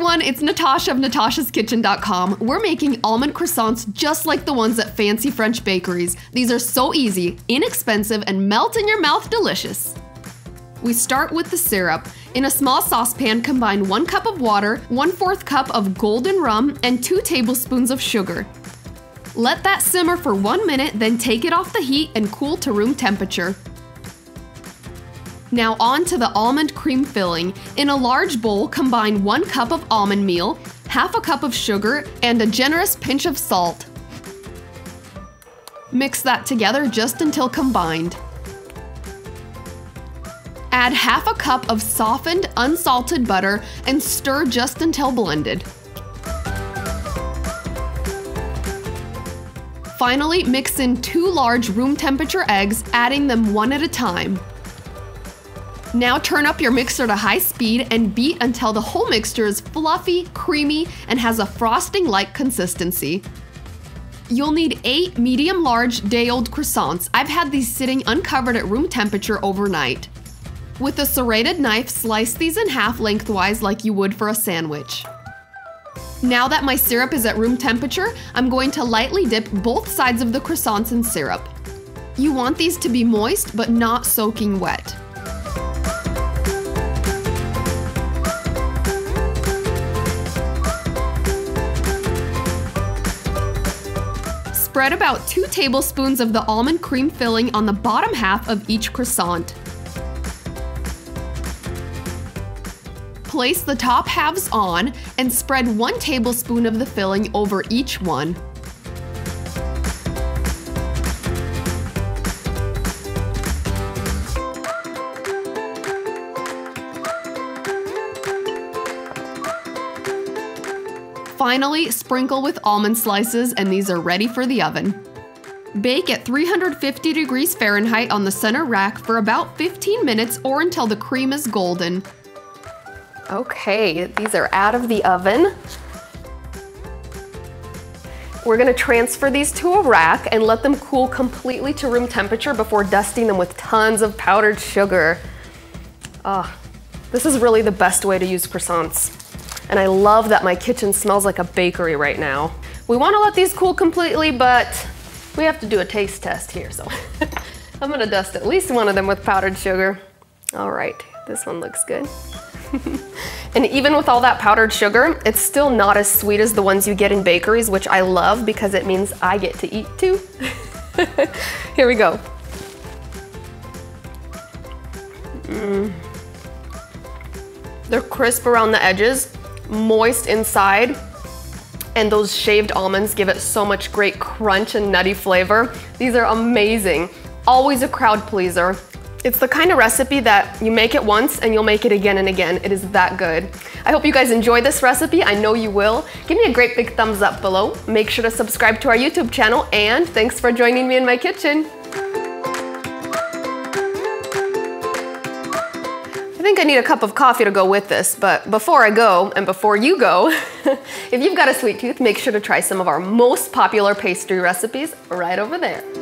everyone, it's Natasha of natasha'skitchen.com. We're making almond croissants just like the ones at fancy French bakeries. These are so easy, inexpensive, and melt in your mouth delicious. We start with the syrup. In a small saucepan, combine 1 cup of water, 1/4 cup of golden rum, and 2 tablespoons of sugar. Let that simmer for 1 minute, then take it off the heat and cool to room temperature. Now on to the almond cream filling. In a large bowl, combine 1 cup of almond meal, 1/2 cup of sugar, and a generous pinch of salt. Mix that together just until combined. Add 1/2 cup of softened, unsalted butter and stir just until blended. Finally, mix in 2 large room temperature eggs, adding them one at a time. Now turn up your mixer to high speed and beat until the whole mixture is fluffy, creamy, and has a frosting-like consistency. You'll need 8 medium-large day-old croissants. I've had these sitting uncovered at room temperature overnight. With a serrated knife, slice these in 1/2 lengthwise like you would for a sandwich. Now that my syrup is at room temperature, I'm going to lightly dip both sides of the croissants in syrup. You want these to be moist but not soaking wet. Spread about 2 tablespoons of the almond cream filling on the bottom 1/2 of each croissant. Place the top 1/2s on and spread 1 tablespoon of the filling over each one. Finally, sprinkle with almond slices, and these are ready for the oven. Bake at 350 degrees Fahrenheit on the center rack for about 15 minutes or until the cream is golden. Okay, these are out of the oven. We're gonna transfer these to a rack and let them cool completely to room temperature before dusting them with tons of powdered sugar. This is really the best way to use croissants. And I love that my kitchen smells like a bakery right now. We want to let these cool completely, but we have to do a taste test here, so I'm gonna dust at least one of them with powdered sugar. All right, this one looks good. And even with all that powdered sugar, it's still not as sweet as the ones you get in bakeries, which I love because it means I get to eat too. Here we go. They're crisp around the edges, moist inside, and those shaved almonds give it so much great crunch and nutty flavor. These are amazing. Always a crowd pleaser. It's the kind of recipe that you make it once and you'll make it again and again. It is that good. I hope you guys enjoyed this recipe. I know you will. Give me a great big thumbs up below. Make sure to subscribe to our YouTube channel, and thanks for joining me in my kitchen. I think I need a cup of coffee to go with this, but before I go, and before you go, if you've got a sweet tooth, make sure to try some of our most popular pastry recipes right over there.